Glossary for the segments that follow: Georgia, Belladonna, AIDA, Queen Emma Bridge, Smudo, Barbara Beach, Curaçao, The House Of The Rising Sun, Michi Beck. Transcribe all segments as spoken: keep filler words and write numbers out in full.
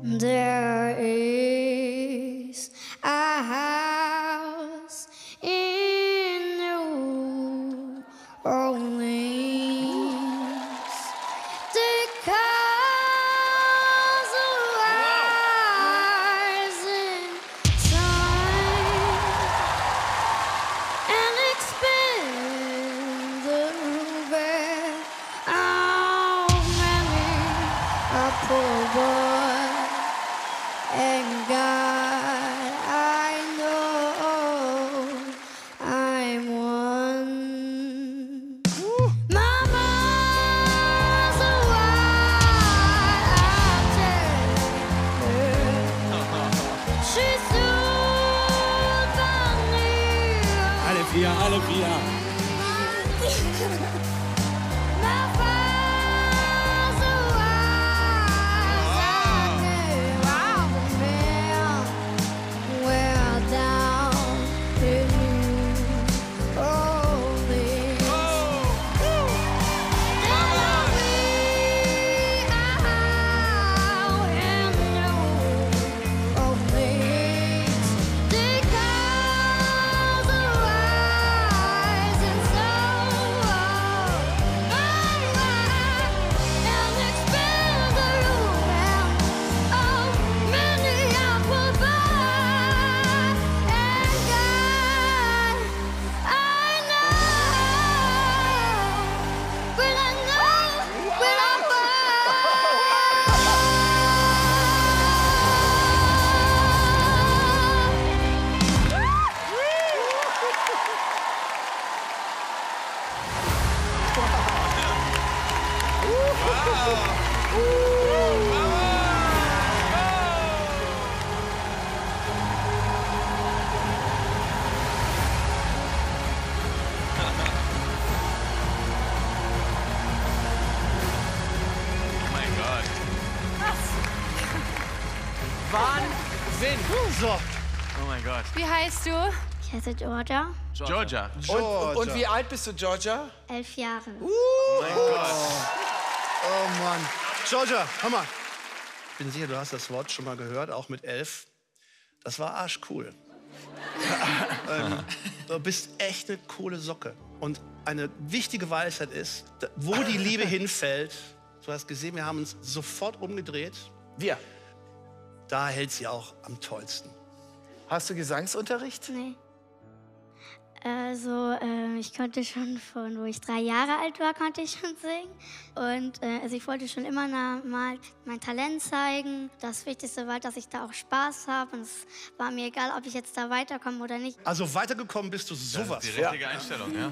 There is a house in New Orleans that calls the rising sun and expand the river on many a poor boy. And God, I know I'm one. Ooh. Mama's a wild I'll she's soothed by me. Alle vier, alle vier. Wahnsinn! So. Oh mein Gott. Wie heißt du? Ich heiße Georgia. Georgia. Georgia. Und, und wie alt bist du, Georgia? Elf Jahre. Uh, oh mein oh. Gott. Oh Mann. Georgia, Hammer. Ich bin sicher, du hast das Wort schon mal gehört, auch mit elf. Das war arschcool. ähm, du bist echt eine coole Socke. Und eine wichtige Weisheit ist, wo die Liebe hinfällt. Du hast gesehen, wir haben uns sofort umgedreht. Wir. Da hält sie auch am tollsten. Hast du Gesangsunterricht? Nee. Also, äh, ich konnte schon von, wo ich drei Jahre alt war, konnte ich schon singen. Und äh, also ich wollte schon immer mal mein Talent zeigen. Das Wichtigste war, dass ich da auch Spaß habe. Und es war mir egal, ob ich jetzt da weiterkomme oder nicht. Also weitergekommen bist du sowas. Das ist die richtige ja. Einstellung, ja.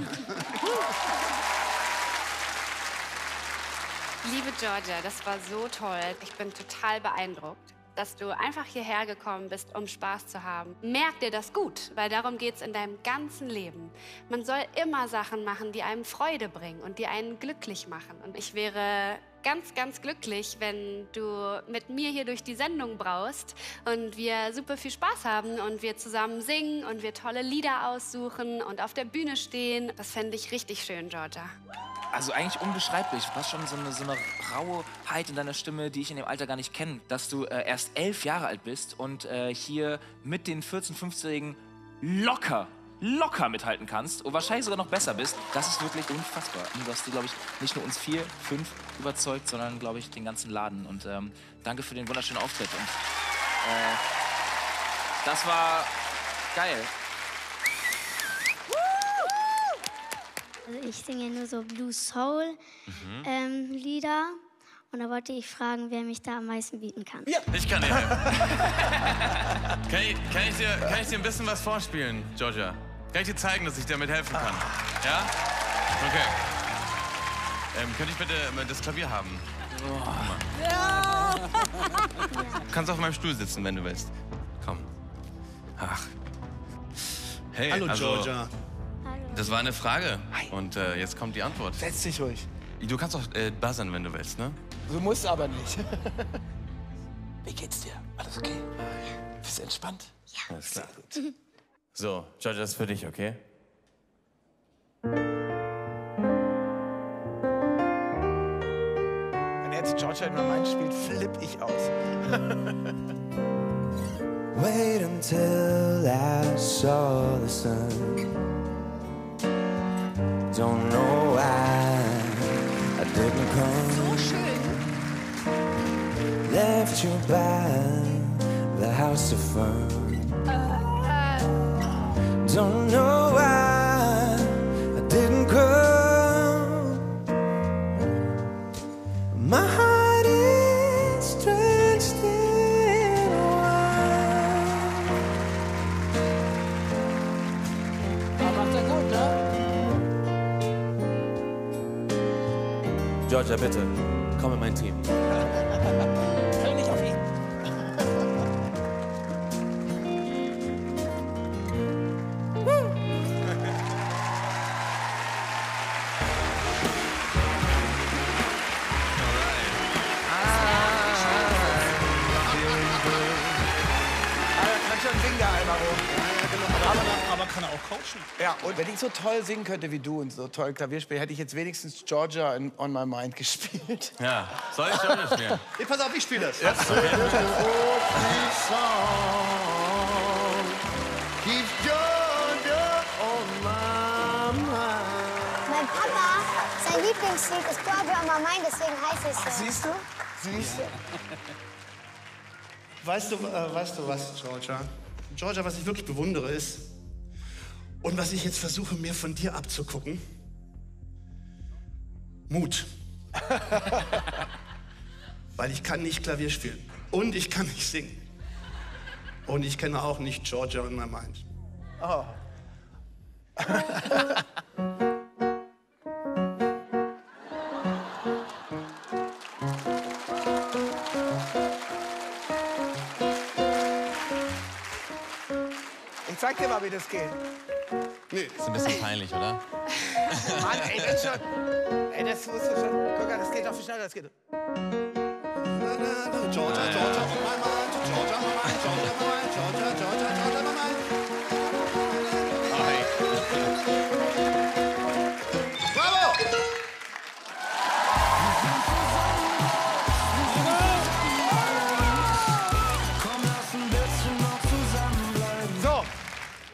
Liebe Georgia, das war so toll. Ich bin total beeindruckt, dass du einfach hierher gekommen bist, um Spaß zu haben. Merk dir das gut, weil darum geht es in deinem ganzen Leben. Man soll immer Sachen machen, die einem Freude bringen und die einen glücklich machen. Und ich wäre ganz, ganz glücklich, wenn du mit mir hier durch die Sendung braust und wir super viel Spaß haben und wir zusammen singen und wir tolle Lieder aussuchen und auf der Bühne stehen. Das fände ich richtig schön, Georgia. Also eigentlich unbeschreiblich, fast schon so eine, so eine Rauheit in deiner Stimme, die ich in dem Alter gar nicht kenne. Dass du äh, erst elf Jahre alt bist und äh, hier mit den vierzehn-, fünfzehnjährigen locker, locker mithalten kannst und wahrscheinlich sogar noch besser bist. Das ist wirklich unfassbar. Und du hast, glaube ich, nicht nur uns vier, fünf überzeugt, sondern, glaube ich, den ganzen Laden. Und ähm, danke für den wunderschönen Auftritt. Und, äh, das war geil. Also ich singe nur so Blue-Soul-Lieder. Mhm. ähm, Und da wollte ich fragen, wer mich da am meisten bieten kann. Ja, ich kann dir helfen. kann, ich, kann, ich dir, kann ich dir ein bisschen was vorspielen, Georgia? Kann ich dir zeigen, dass ich damit helfen kann? Ja? Okay. Ähm, könnte ich bitte das Klavier haben? Oh. Ja. Du kannst auf meinem Stuhl sitzen, wenn du willst. Komm. Ach. Hey, hallo, also, Georgia. Das war eine Frage und äh, jetzt kommt die Antwort. Setz dich ruhig. Du kannst auch äh, buzzern, wenn du willst, ne? Du musst aber nicht. Wie geht's dir? Alles okay? Bist du entspannt? Ja. Alles klar. Gut. So, Georgia, das ist für dich, okay? Wenn jetzt Georgia in meinem spielt, flippe ich aus. Wait until I saw the sun. Don't know why I didn't come. So schön. Left you by the house of fun. Don't know why I didn't come. My heart is drenched in wine. Aber macht er gut, ne? Georgia, bitte, komm in mein Team. Ja, und wenn ich so toll singen könnte wie du und so toll Klavier spiele, hätte ich jetzt wenigstens Georgia in On My Mind gespielt. Ja, soll ich Georgia spielen? Ich pass auf, ich spiele das. Ja. So okay. Mein Papa, sein Lieblingslied ist Georgia On My Mind, deswegen heißt es so. Ach, siehst du? Siehst du? Weißt du, äh, weißt du was, Georgia? Georgia, was ich wirklich bewundere, ist, und was ich jetzt versuche, mir von dir abzugucken, Mut. Weil ich kann nicht Klavier spielen und ich kann nicht singen. Und ich kenne auch nicht Georgia On My Mind. Oh. Ich zeig dir mal, wie das geht. Nee. Ist ein bisschen peinlich, oder? Mann, ey, das schon. Ey, das musst du schon. Guck mal, das geht doch viel schneller, das geht. Georgia, Georgia, Georgia, Georgia, Georgia, Georgia, Georgia, Georgia, Georgia, bravo!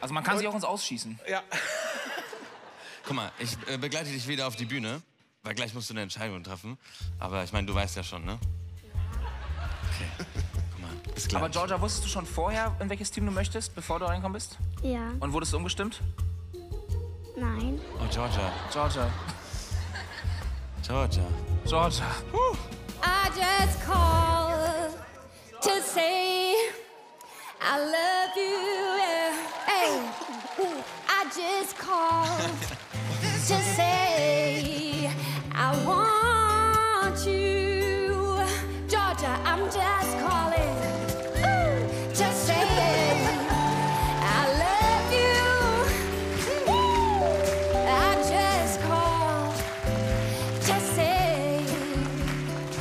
Also man kann und? sich auch ins Ausschießen. Ja. Guck mal, ich äh, begleite dich wieder auf die Bühne, weil gleich musst du eine Entscheidung treffen. Aber ich meine, du weißt ja schon, ne? Okay. Guck mal, bis gleich. Aber Georgia, wusstest du schon vorher, in welches Team du möchtest, bevor du reinkommen bist? Ja. Und wurdest du umgestimmt? Nein. Oh, Georgia. Georgia. Georgia. Georgia. Woo. I just call to say I love you. I just called to say I want you, Georgia. I'm just calling to say I love you. I just called to say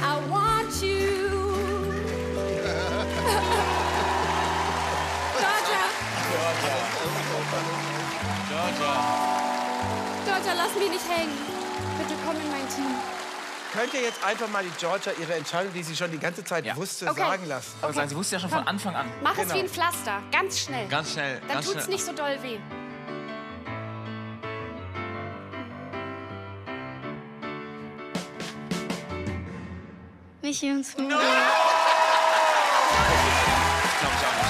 I want you, Georgia. Georgia. Georgia, lass mich nicht hängen. Bitte komm in mein Team. Könnt ihr jetzt einfach mal die Georgia ihre Entscheidung, die sie schon die ganze Zeit ja. wusste, okay. sagen lassen? Okay. Also, sie wusste ja schon komm. von Anfang an. Mach genau. es wie ein Pflaster, ganz schnell. Ganz schnell. Dann ganz tut's schnell. nicht so doll weh. Michi und Smudo. No! Ich glaub, ich auch nicht.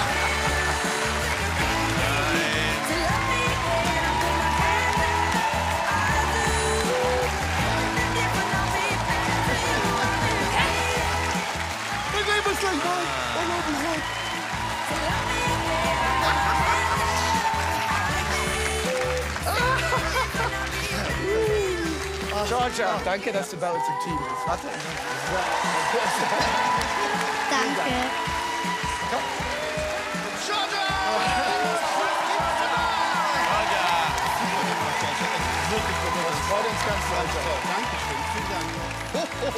Georgia, danke, dass du bei uns im Team bist. Warte. Danke. Georgia! Georgia! Wirklich, das freut uns ganz, Georgia. Dankeschön, vielen Dank.